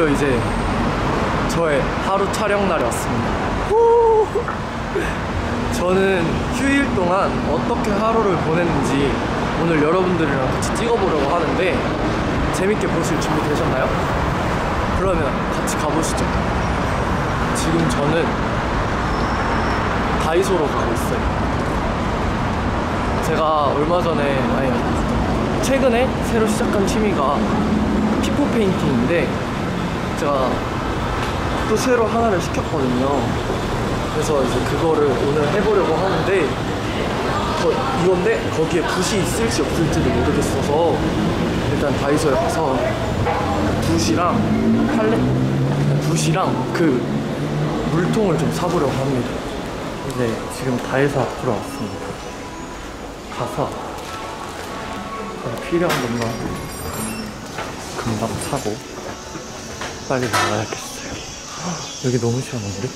드디어 이제 저의 하루 촬영 날이 왔습니다. 저는 휴일 동안 어떻게 하루를 보냈는지 오늘 여러분들이랑 같이 찍어보려고 하는데 재밌게 보실 준비 되셨나요? 그러면 같이 가보시죠. 지금 저는 다이소로 가고 있어요. 제가 얼마 전에 최근에 새로 시작한 취미가 피포 페인팅인데 제가 또 새로 하나를 시켰거든요. 그래서 이제 그거를 오늘 해보려고 하는데 이건데 거기에 붓이 있을지 없을지도 모르겠어서 일단 다이소에 가서 붓이랑 팔레? 붓이랑 그 물통을 좀 사보려고 합니다. 이제 지금 다이소 앞으로 왔습니다. 가서 필요한 것만 금방 사고 빨리 나가야겠어요. 여기 너무 시원한데?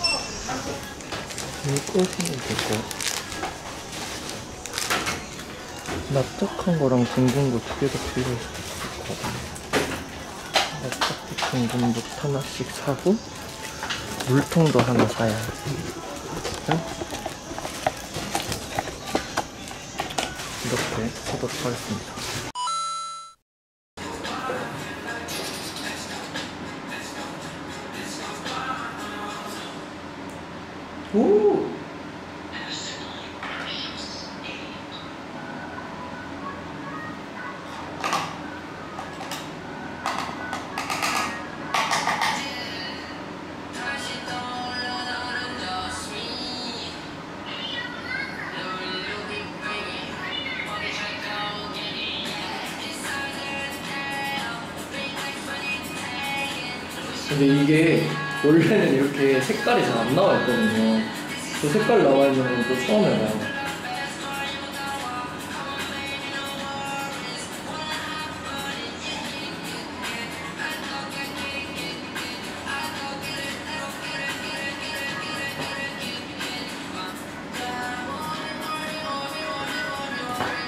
여기 꿀송이 있고 납작한 거랑 둥근 거 두 개가 필요할 수도 있을 것 같아요. 납작도 둥근 거 하나씩 사고 물통도 하나 사야 해. 이렇게 사도록 하겠습니다. 오! 근데 이게 원래는 이렇게 색깔이 잘 안 나와 있거든요. 저 색깔 나와 있는 건 또 처음에 봐요.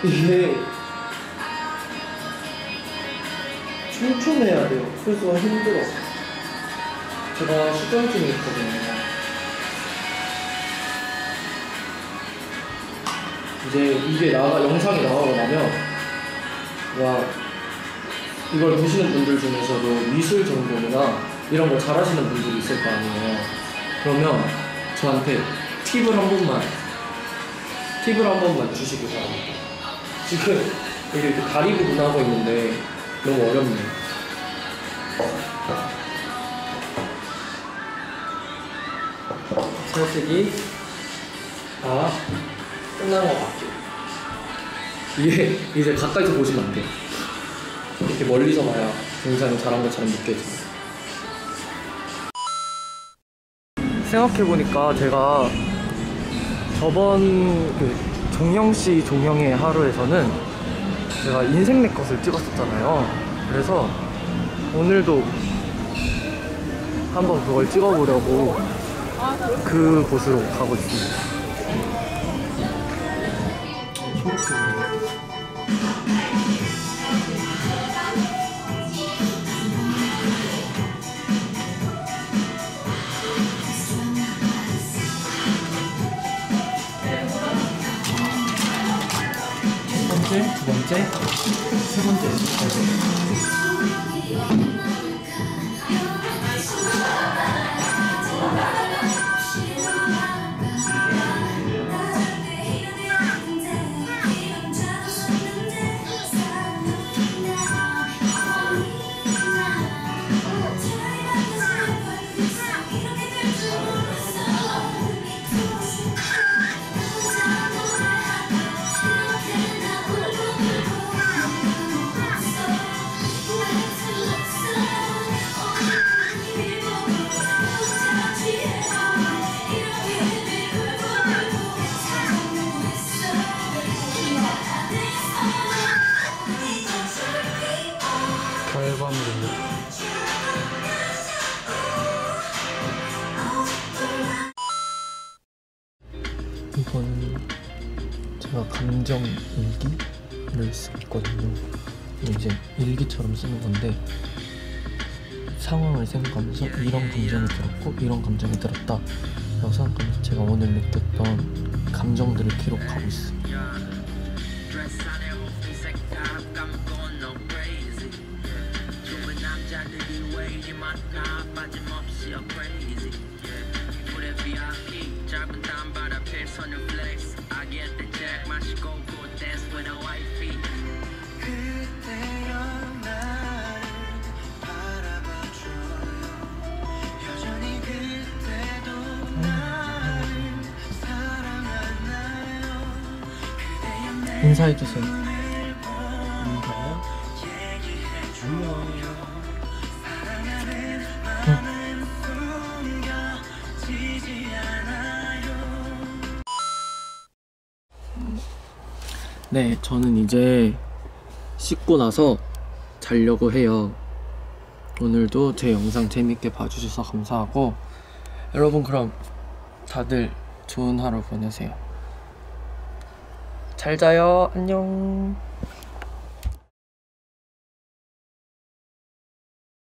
이게 촘촘해야 돼요. 그래서 힘들어. 제가 시점증이 있거든요. 이제 이게 영상이 나가고 나면 와 이걸 보시는 분들 중에서도 미술 전공이나 이런 거 잘하시는 분들이 있을 거 아니에요. 그러면 저한테 팁을 한 번만 주시기 바랍니다. 지금 여기 이렇게 다리 구분하고 있는데 너무 어렵네요. 색이 다 끝난 것 같아요. 이게 이제 가까이서 보시면 안 돼요. 이렇게 멀리서 봐야 굉장히 잘한 것처럼 느껴져요. 생각해보니까 제가 저번 정영씨 종영의 하루에서는 제가 인생 내 것을 찍었었잖아요. 그래서 오늘도 한번 그걸 찍어보려고 그 곳으로 가고 있습니다. 첫 번째, 두 번째, 세 번째, 네 번째. 이건 제가 감정 일기를 쓰거든요. 이제 일기처럼 쓰는 건데 상황을 생각하면서 이런 감정이 들었고 이런 감정이 들었다 라고 생각하면서 제가 오늘 느꼈던 감정들을 기록하고 있어요. 인사해주세요. 네, 저는 이제 씻고 나서 자려고 해요. 오늘도 제 영상 재밌게 봐주셔서 감사하고, 여러분 그럼 다들 좋은 하루 보내세요. 잘 자요. 안녕.